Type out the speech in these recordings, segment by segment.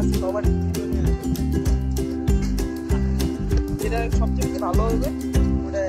আছে cover tutorial যেটা সবচেয়ে ভালো হবে ওটা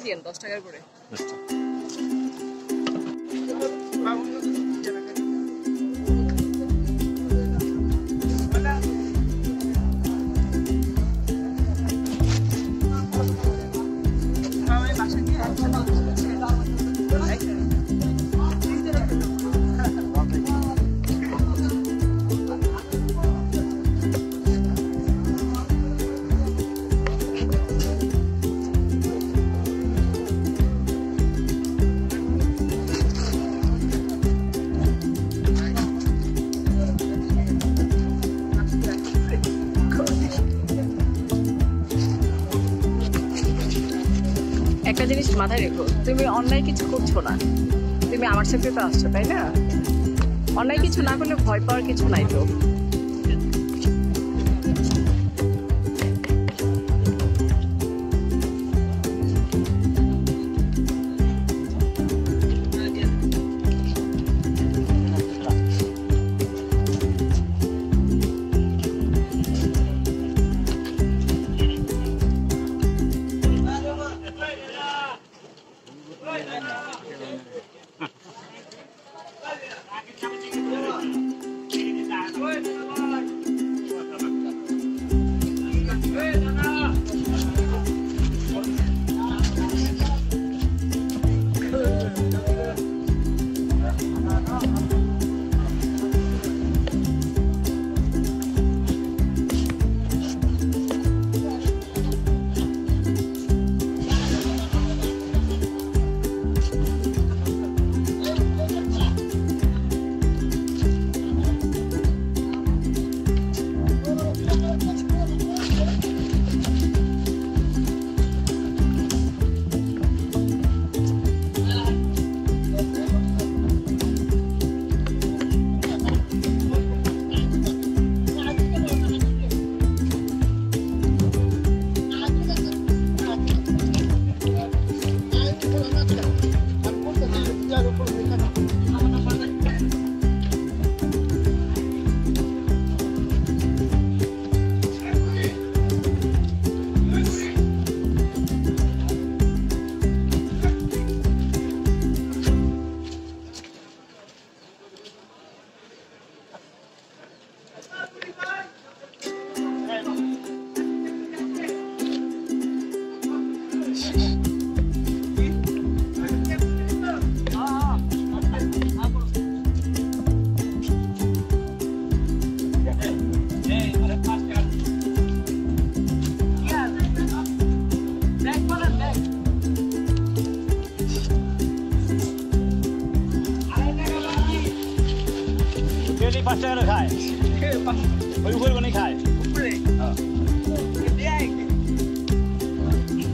ভিডিও ছাড়া মাথায় রেখো। তুমি অন্যায় কিছু করছো না, তুমি আমার সাথে তো আসছো, তাই না? অন্যায় কিছু না করলে ভয় পাওয়ার কিছু নাই তো।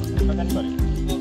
Gracias.